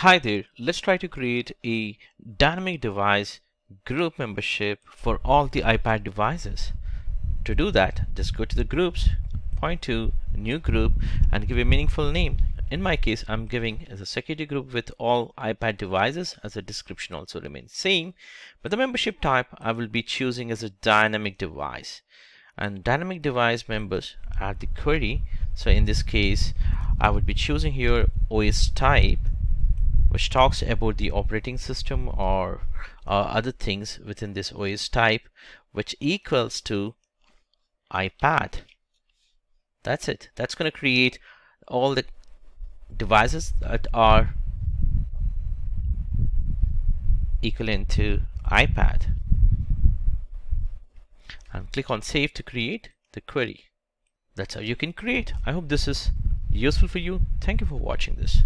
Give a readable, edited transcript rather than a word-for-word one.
Hi there, let's try to create a dynamic device group membership for all the iPad devices. To do that, just go to the groups, point to new group and give a meaningful name. In my case, I'm giving as a security group with all iPad devices, as the description also remains same, but the membership type I will be choosing as a dynamic device, and dynamic device members are the query. So in this case, I would be choosing here OS type, which talks about the operating system or other things within this OS type, which equals to iPad. That's it. That's going to create all the devices that are equivalent to iPad. And click on save to create the query. That's how you can create. I hope this is useful for you. Thank you for watching this.